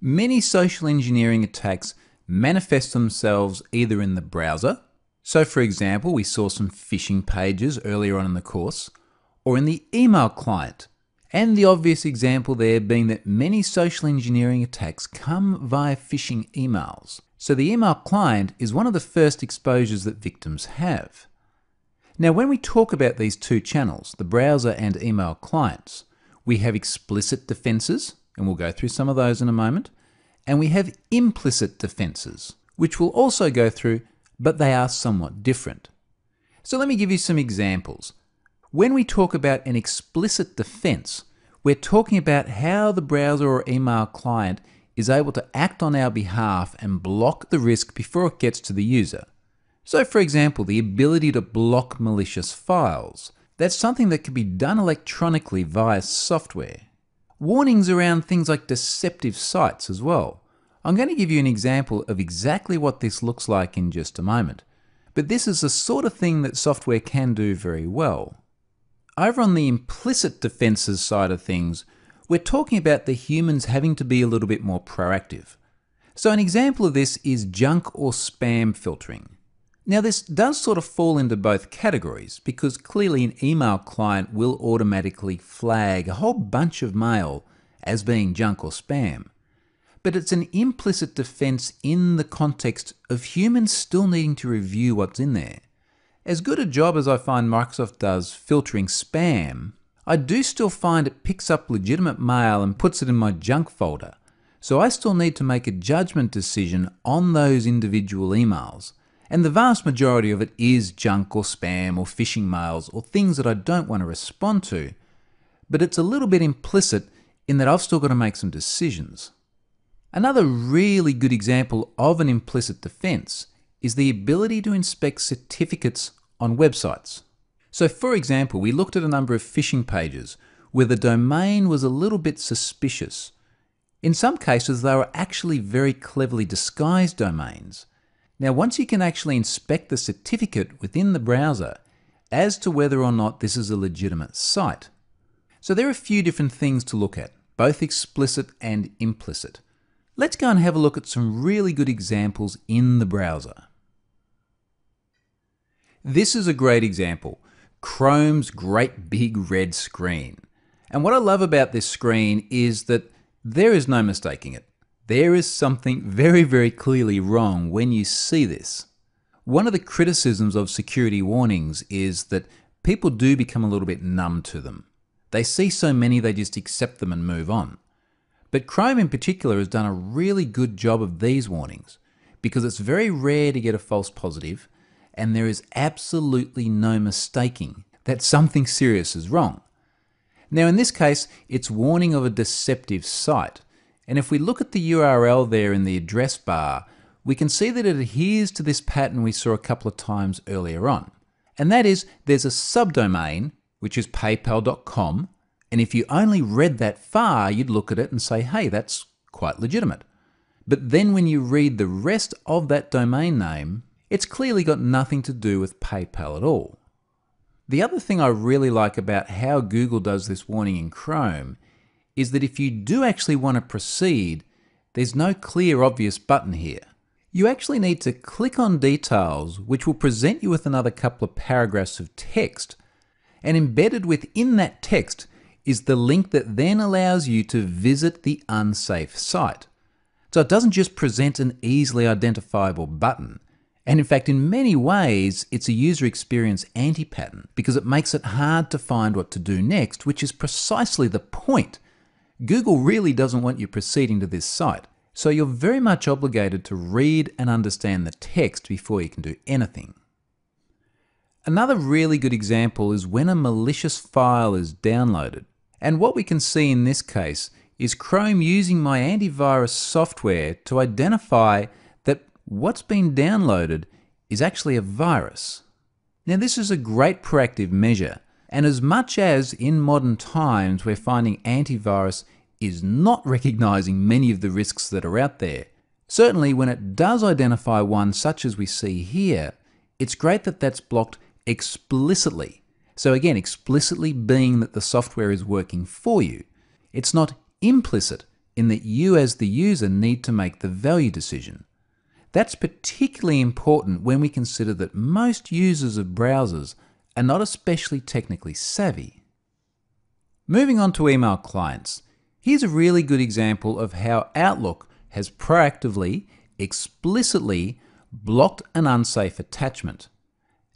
Many social engineering attacks manifest themselves either in the browser, so for example we saw some phishing pages earlier on in the course, or in the email client, and the obvious example there being that many social engineering attacks come via phishing emails. So the email client is one of the first exposures that victims have. Now when we talk about these two channels, the browser and email clients, we have explicit defenses, and we'll go through some of those in a moment, and we have implicit defenses, which we'll also go through, but they are somewhat different. So let me give you some examples. When we talk about an explicit defense, we're talking about how the browser or email client is able to act on our behalf and block the risk before it gets to the user. So for example, the ability to block malicious files. That's something that can be done electronically via software. Warnings around things like deceptive sites as well. I'm going to give you an example of exactly what this looks like in just a moment. But this is the sort of thing that software can do very well. Over on the implicit defenses side of things, we're talking about the humans having to be a little bit more proactive. So an example of this is junk or spam filtering. Now this does sort of fall into both categories because clearly an email client will automatically flag a whole bunch of mail as being junk or spam. But it's an implicit defense in the context of humans still needing to review what's in there. As good a job as I find Microsoft does filtering spam, I do still find it picks up legitimate mail and puts it in my junk folder. So I still need to make a judgment decision on those individual emails. And the vast majority of it is junk or spam or phishing mails or things that I don't want to respond to. But it's a little bit implicit in that I've still got to make some decisions. Another really good example of an implicit defense is the ability to inspect certificates on websites. So for example, we looked at a number of phishing pages where the domain was a little bit suspicious. In some cases, they were actually very cleverly disguised domains. Now, once you can actually inspect the certificate within the browser as to whether or not this is a legitimate site. So there are a few different things to look at, both explicit and implicit. Let's go and have a look at some really good examples in the browser. This is a great example. Chrome's great big red screen. And what I love about this screen is that there is no mistaking it. There is something very, very clearly wrong when you see this. One of the criticisms of security warnings is that people do become a little bit numb to them. They see so many they just accept them and move on. But Chrome in particular has done a really good job of these warnings because it's very rare to get a false positive. And there is absolutely no mistaking that something serious is wrong. Now in this case, it's warning of a deceptive site. And if we look at the URL there in the address bar, we can see that it adheres to this pattern we saw a couple of times earlier on. And that is, there's a subdomain, which is paypal.com. And if you only read that far, you'd look at it and say, hey, that's quite legitimate. But then when you read the rest of that domain name, it's clearly got nothing to do with PayPal at all. The other thing I really like about how Google does this warning in Chrome is that if you do actually want to proceed, there's no clear obvious button here. You actually need to click on details, which will present you with another couple of paragraphs of text. And embedded within that text is the link that then allows you to visit the unsafe site. So it doesn't just present an easily identifiable button. And in fact, in many ways, it's a user experience anti-pattern because it makes it hard to find what to do next, which is precisely the point. Google really doesn't want you proceeding to this site. So you're very much obligated to read and understand the text before you can do anything. Another really good example is when a malicious file is downloaded. And what we can see in this case is Chrome using my antivirus software to identify what's been downloaded is actually a virus. Now this is a great proactive measure, and as much as in modern times we're finding antivirus is not recognizing many of the risks that are out there, certainly when it does identify one such as we see here, it's great that that's blocked explicitly. So again, explicitly being that the software is working for you. It's not implicit, in that you as the user need to make the value decision. That's particularly important when we consider that most users of browsers are not especially technically savvy. Moving on to email clients, here's a really good example of how Outlook has proactively, explicitly blocked an unsafe attachment.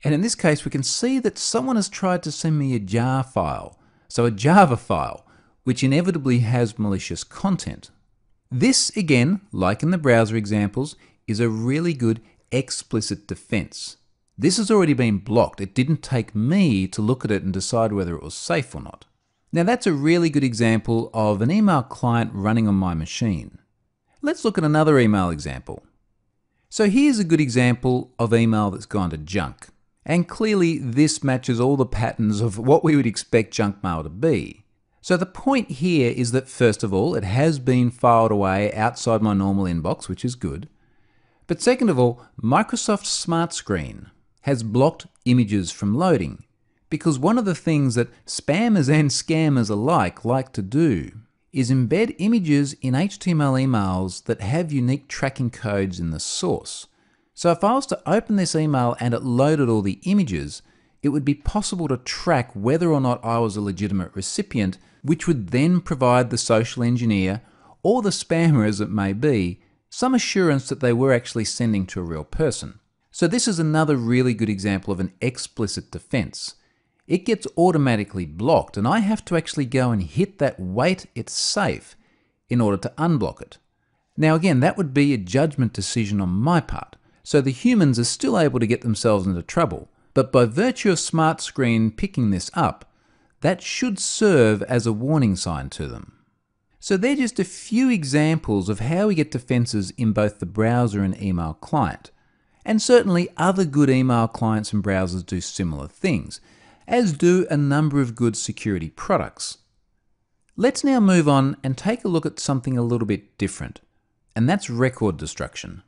And in this case, we can see that someone has tried to send me a jar file, so a Java file, which inevitably has malicious content. This, again, like in the browser examples, is a really good explicit defense. This has already been blocked. It didn't take me to look at it and decide whether it was safe or not. Now that's a really good example of an email client running on my machine. Let's look at another email example. So here's a good example of email that's gone to junk. And clearly this matches all the patterns of what we would expect junk mail to be. So the point here is that first of all, it has been filed away outside my normal inbox, which is good. But second of all, Microsoft Smart Screen has blocked images from loading, because one of the things that spammers and scammers alike like to do is embed images in HTML emails that have unique tracking codes in the source. So if I was to open this email and it loaded all the images, it would be possible to track whether or not I was a legitimate recipient, which would then provide the social engineer, or the spammer as it may be, some assurance that they were actually sending to a real person. So this is another really good example of an explicit defense. It gets automatically blocked, and I have to actually go and hit that wait, it's safe, in order to unblock it. Now again, that would be a judgment decision on my part. So the humans are still able to get themselves into trouble, but by virtue of Smart Screen picking this up, that should serve as a warning sign to them. So they're just a few examples of how we get defenses in both the browser and email client. And certainly other good email clients and browsers do similar things, as do a number of good security products. Let's now move on and take a look at something a little bit different, and that's record destruction.